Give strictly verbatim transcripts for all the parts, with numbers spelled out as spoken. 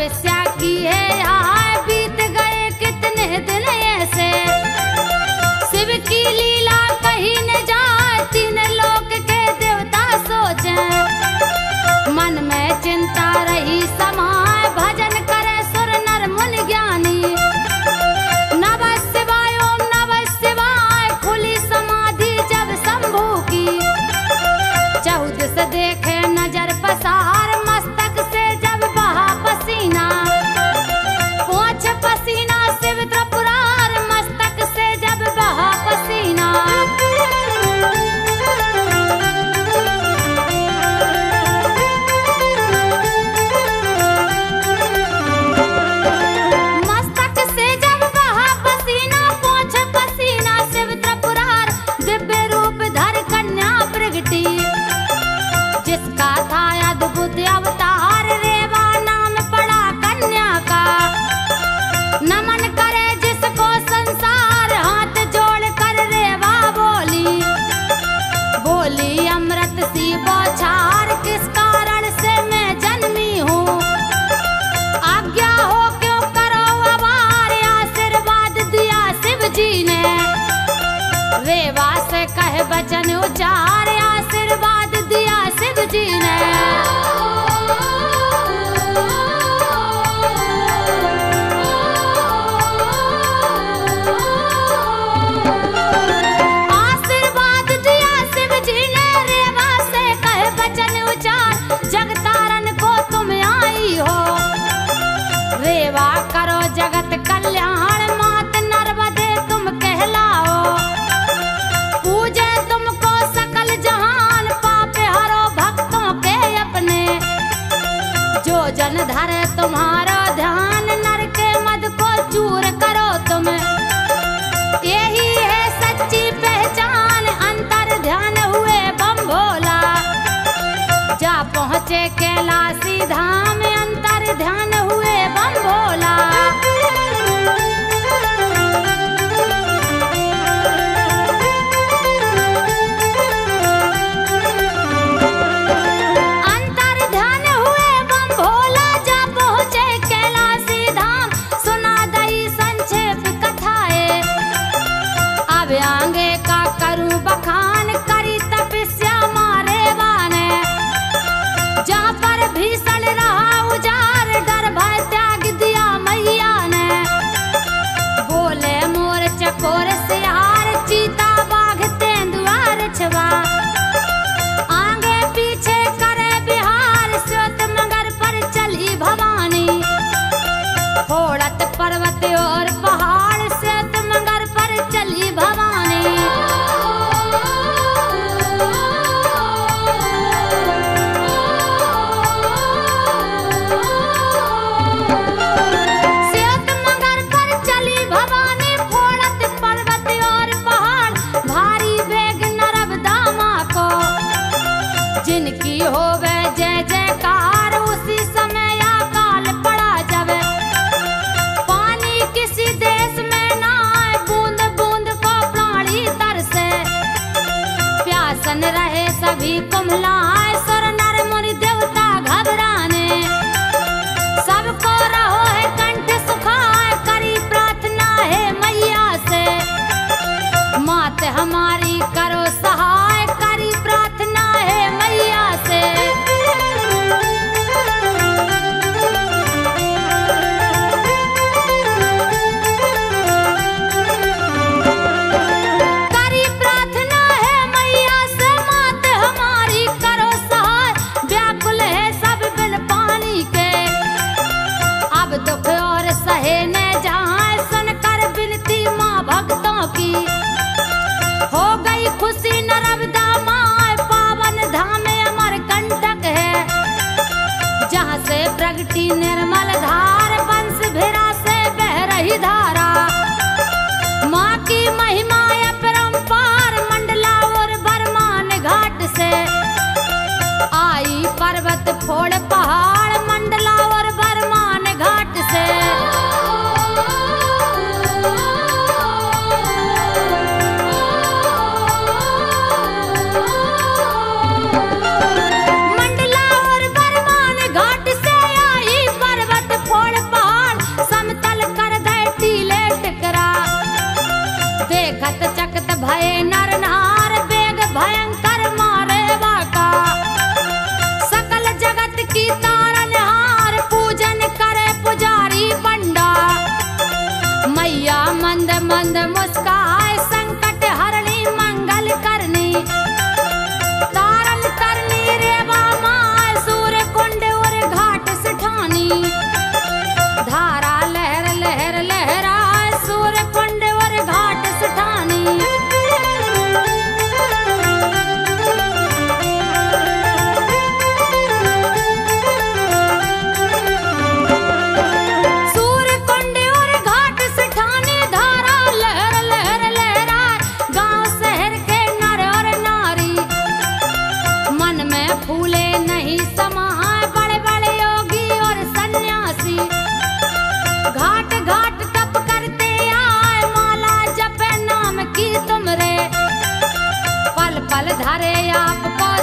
पे स्याही है हाय बीत गए कितने दिन ऐसे। शिव की लीला कहीं न जाए तीन लोक के देवता सोचे। मन में चिंता रही समाए भजन करे सुर नर मुनि ज्ञानी। नमः शिवाय ओम नमः शिवाय खुली समाधि जब शंभू की। चौदह से देखे नजर पसार मस्तक से जब बहा पसीना। पोंछ पसीना शिव त्रिपुरार मस्तक से जब बहा पसीना। मस्तक से जब बहा पसीना पोंछ पसीना शिव त्रिपुरार दिव्य रूप धर कन्या प्रगटी। जिसका था अद्भुत अवतार रेवा नाम पड़ा कन्या का। नमन करे जिसको संसार हाथ जोड़ कर रेवा बोली। बोली अमृत सी बौछार किस कारण से मैं जन्मी हूँ। आज्ञा हो क्यों करो आभार आशीर्वाद दिया शिव जी ने। रेवा से कह वचन उचार आशीर्वाद दिया शिव जी ने। धरे तुम्हारा ध्यान नर के मद को चूर करो तुम। यही है सच्ची पहचान अंतर ध्यान हुए बम भोला। जा पहुँचे कैलाशी धाम अंतर ध्यान हुए बम भोला। भीषण रहा उजार डर भय त्याग दिया मैया ने। बोले मोर चकोर सियार चीता बाघ तेंदुआ रछवा। आगे पीछे करे बिहार श्वेत मगर पर चली भवानी। फोड़त पर्वत और पहाड़ श्वेत मगर पर चली भवानी। रहे सभी कुम्हलाए सुर नर मुनि देवता घबराने। सबको रहो है कंठ सुखाए करी प्रार्थना है मैया से। मात हमारी करो सहाय करी प्रार्थना है मैया से।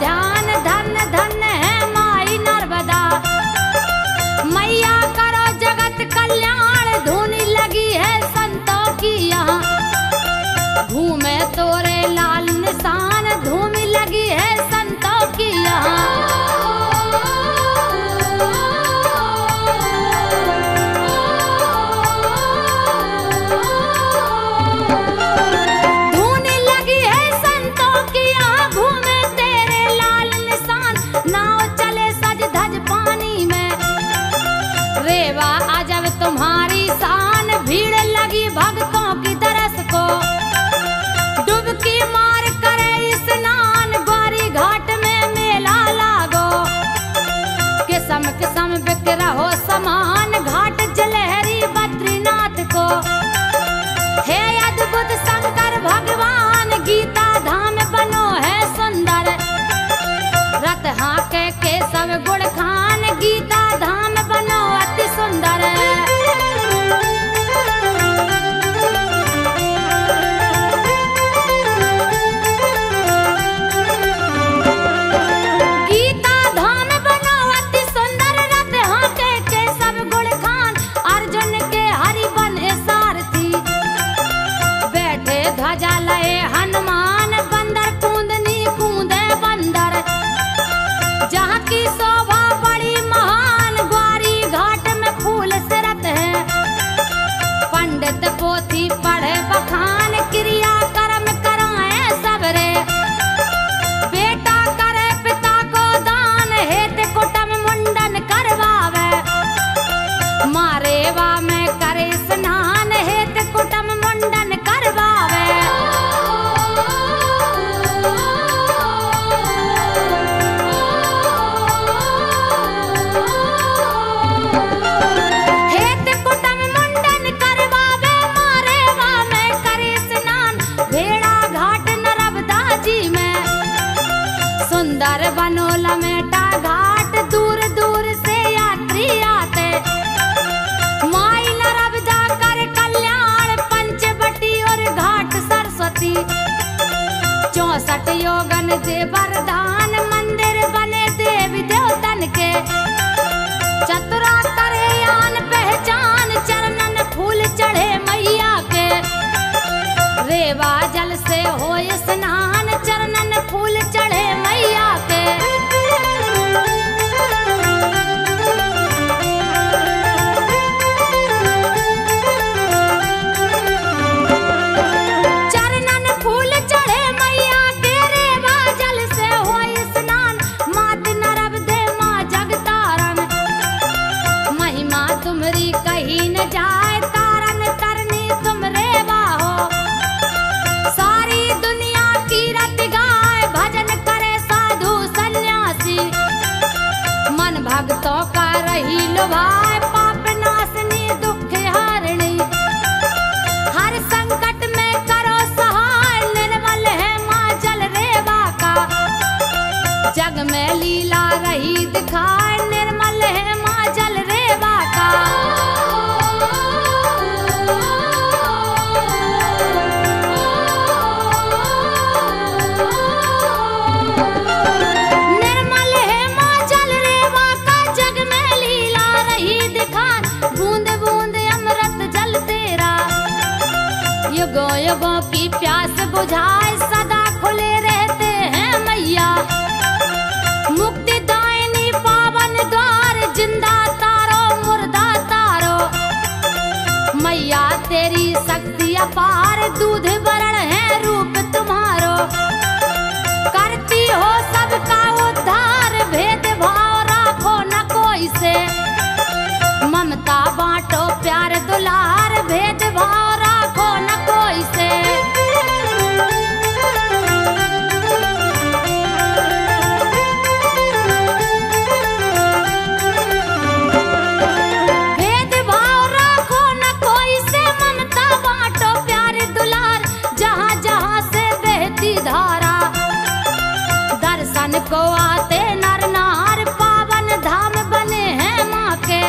ध्यान धन धन है माई नर्मदा मैया, करो जगत कल्याण धुन लगी है संतों की यहाँ। घूमे तोरे लाल निशान धूम लगी है संतों की यहाँ। तुम्हारी शान भीड़ लगी भक्तों की तरस को, डुबकी मार करे स्नान बारी घाट में मेला लागो। किसम किसम बिक रहो समान घाट जलहरी बद्रीनाथ को, हे अद्भुत शंकर भगवान गीता धाम बनो है सुंदर। रत हाके के सब गुण खान गीता धाम बनो अति सुंदर। चौसठ योगन से वरदान मंदिर बने देवी देवतन के, चतुरा करे आन पहचान चरणन फूल चढ़े मैया के। रेवा जल से हो स्नान चरणन फूल चढ़े मैया के। पाप नाशनी दुख हारिणी, हर संकट में करो सहाय निर्मल है माँ जल रेवा का। जग में लीला रही दिखाए निर्मल है माँ जल रेवा का। युगों की प्यास बुझाए सदा खुले रहते हैं मैया, मुक्ति दायनी पावन द्वार जिंदा तारो मुर्दा तारो। मैया तेरी शक्ति अपार दूध वरण है रूप तुम्हारो, करती हो सबका उद्धार भेदभाव राखो न कोई से। ममता बांटो प्यार दुलार भेदभाव राखो न कोई से। भेदभाव राखो न कोई से, ममता बांटो प्यार दुलार जहाँ जहाँ से बहती धारा। दर्शन को आते नर नार पावन धाम बने हैं माँ के,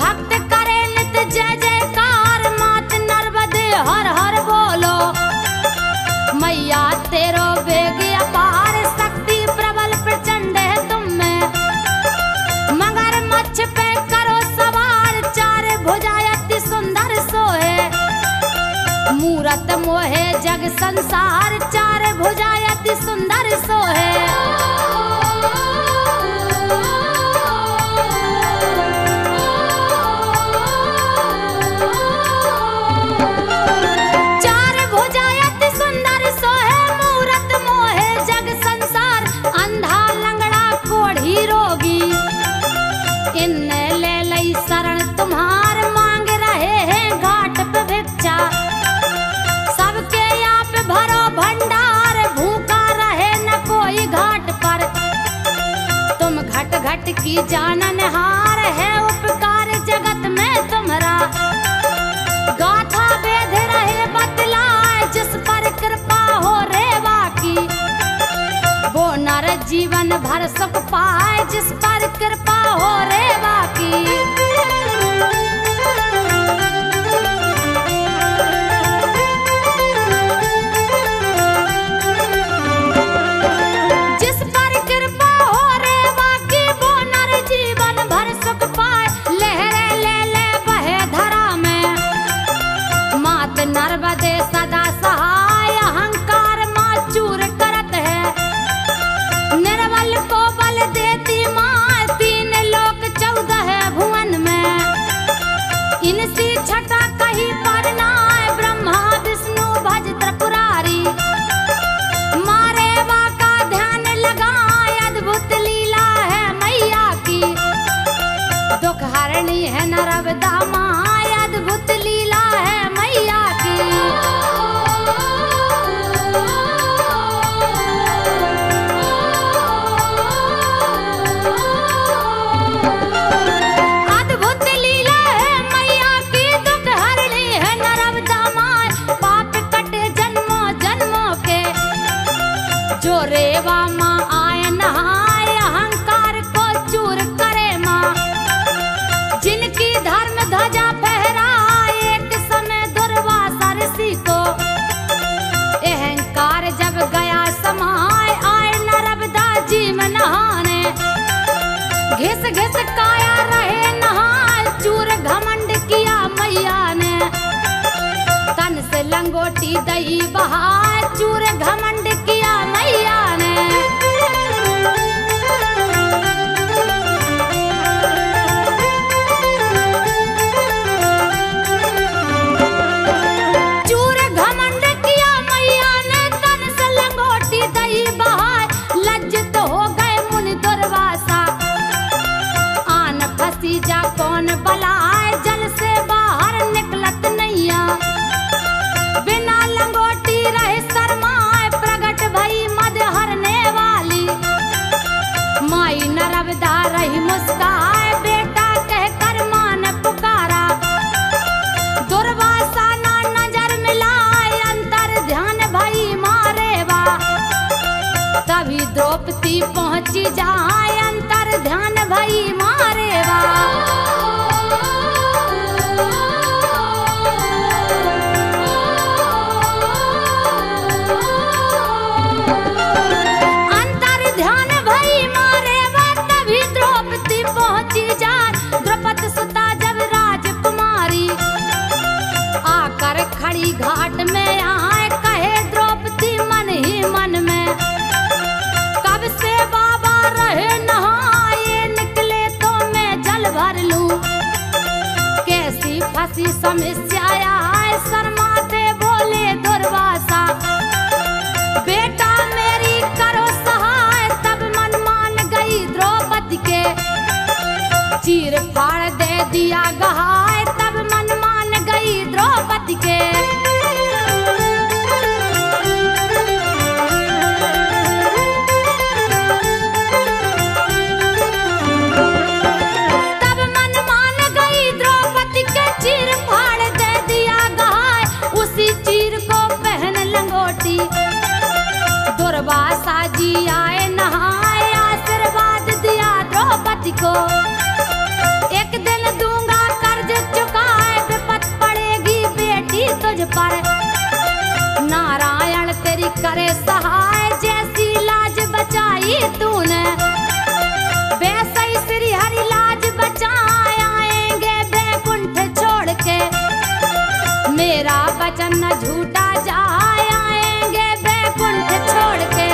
भक्त करे नित्य जय जयकार मात नर्मदे हर हर बोलो। मैया तेरो बेग अपार शक्ति जाननहार है उपकार जगत में तुम्हारा। गाथा वेद रहे बतलाए जिस पर कृपा हो रे बाकी, वो नर जीवन भर सुख पाए जिस पर कृपा हो रे बाकी। घिस घिस काया रहे नहाल चूर घमंड किया मैया ने, तन से लंगोटी दही बहाए चूर घमंड किया मैया ने। द्रौपदी पहुंची जहाँ अंतर ध्यान भई मारेवा। अंतर ध्यान भई मारेवा तभी द्रौपदी पहुंची जान। द्रुपद सुता जब राजकुमारी आकर खड़ी घाट में आए, कहे द्रौपदी मन ही मन में, से बाबा रहे नहाए निकले तो मैं जल भर लूं। कैसी फंसी समस्या आए शर्माते बोले दुर्वासा, बेटा मेरी करो सहाय। तब मन मान गई द्रौपदी के, चीर फाड़ दे दिया गहाय। तब मन मान गई द्रौपदी के। दुर्वासा जी आए नहाए आशीर्वाद दिया द्रौपदी को। एक दिन दूंगा कर्ज चुकाए, विपत पड़ेगी बेटी तुझ पर। नारायण तेरी करे सहाय, जैसी लाज बचाई तूने वैसे ही श्री हरि लाज बचाए। आएंगे बैकुंठ छोड़ के, मेरा वचन न झूठा जाए। आएंगे बैकुंठ छोड़ के।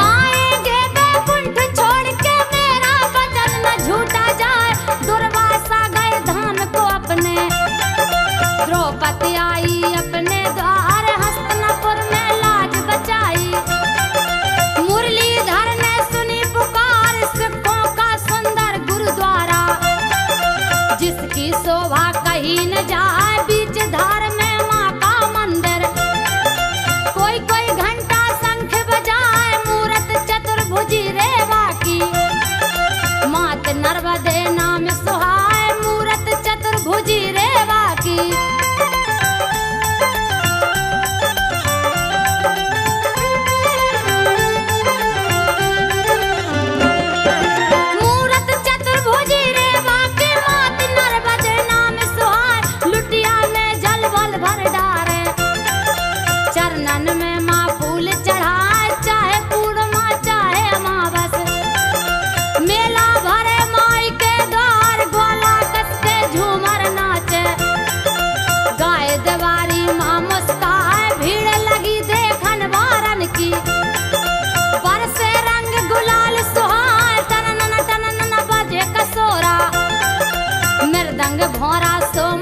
आएंगे बैकुंठ छोड़ के, मेरा वचन न झूठा जाए। दुर्वासा गए धाम को अपने, द्रौपदी आई अपने द्वार। हस्तनापुर में लाज बचाई, मुरलीधर ने सुनी पुकार। सिखों का सुंदर गुरुद्वारा, जिसकी शोभा कहीं न जाए। बीच धार में हरा सो